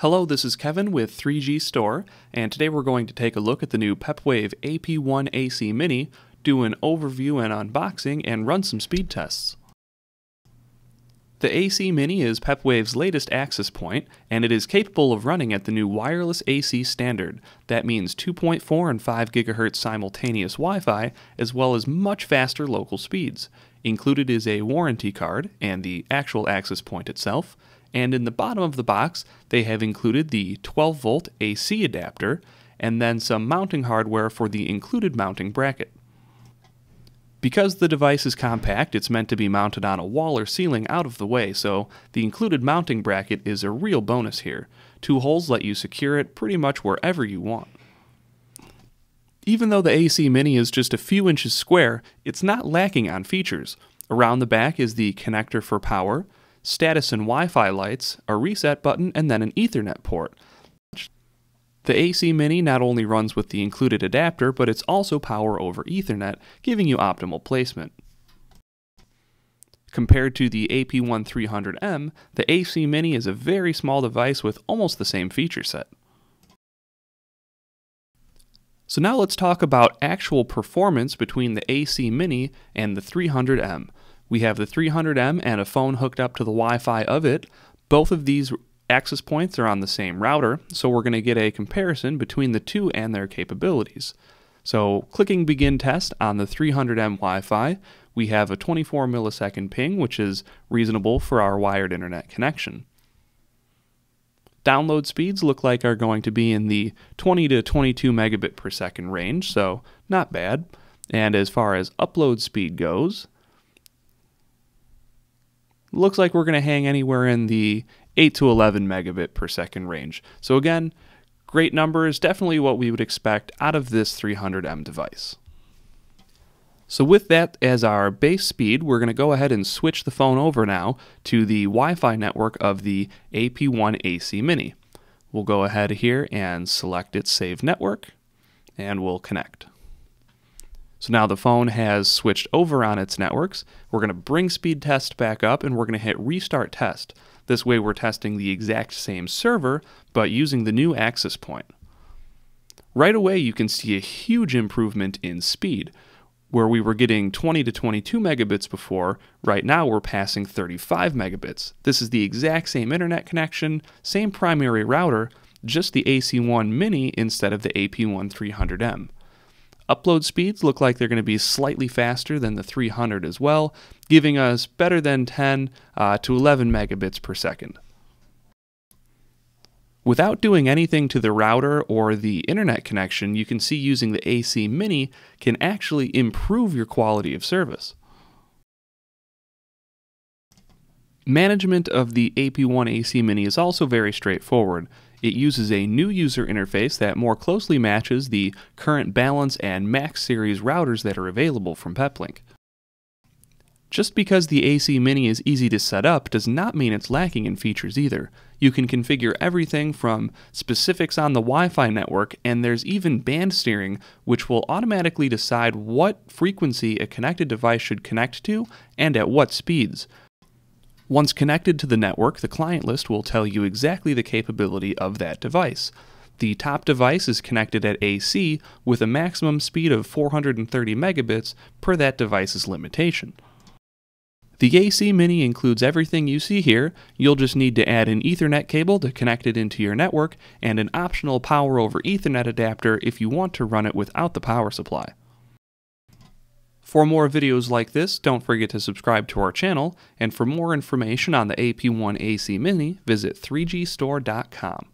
Hello, this is Kevin with 3G Store, and today we're going to take a look at the new Pepwave AP One AC Mini, do an overview and unboxing, and run some speed tests. The AC Mini is Pepwave's latest access point, and it is capable of running at the new wireless AC standard. That means 2.4 and 5GHz simultaneous Wi-Fi, as well as much faster local speeds. Included is a warranty card and the actual access point itself. And in the bottom of the box, they have included the 12-volt AC adapter and then some mounting hardware for the included mounting bracket. Because the device is compact, it's meant to be mounted on a wall or ceiling out of the way, so the included mounting bracket is a real bonus here. Two holes let you secure it pretty much wherever you want. Even though the AC Mini is just a few inches square, it's not lacking on features. Around the back is the connector for power, status and Wi-Fi lights, a reset button, and then an Ethernet port. The AC Mini not only runs with the included adapter, but it's also power over Ethernet, giving you optimal placement. Compared to the AP One 300M, the AC Mini is a very small device with almost the same feature set. So now let's talk about actual performance between the AC Mini and the 300M. We have the 300M and a phone hooked up to the Wi-Fi of it. Both of these access points are on the same router, so we're going to get a comparison between the two and their capabilities. So clicking begin test on the 300M Wi-Fi, we have a 24 millisecond ping, which is reasonable for our wired internet connection. Download speeds look like are going to be in the 20 to 22 megabit per second range, so not bad. And as far as upload speed goes, looks like we're going to hang anywhere in the 8 to 11 megabit per second range. So again, great numbers, definitely what we would expect out of this 300M device. So with that as our base speed, we're going to go ahead and switch the phone over now to the Wi-Fi network of the AP One AC Mini. We'll go ahead here and select its Save Network, and we'll connect. So now the phone has switched over on its networks. We're going to bring speed test back up and we're going to hit restart test. This way we're testing the exact same server, but using the new access point. Right away you can see a huge improvement in speed. Where we were getting 20 to 22 megabits before, right now we're passing 35 megabits. This is the exact same internet connection, same primary router, just the AC One Mini instead of the AP One 300M. Upload speeds look like they're going to be slightly faster than the 300 as well, giving us better than 10 to 11 megabits per second. Without doing anything to the router or the internet connection, you can see using the AC Mini can actually improve your quality of service. Management of the AP One AC Mini is also very straightforward. It uses a new user interface that more closely matches the current Balance and Max Series routers that are available from Peplink. Just because the AC Mini is easy to set up does not mean it's lacking in features either. You can configure everything from specifics on the Wi-Fi network, and there's even band steering, which will automatically decide what frequency a connected device should connect to and at what speeds. Once connected to the network, the client list will tell you exactly the capability of that device. The top device is connected at AC with a maximum speed of 430 megabits per that device's limitation. The AC Mini includes everything you see here. You'll just need to add an Ethernet cable to connect it into your network and an optional power over Ethernet adapter if you want to run it without the power supply. For more videos like this, don't forget to subscribe to our channel, and for more information on the AP One AC Mini, visit 3gstore.com.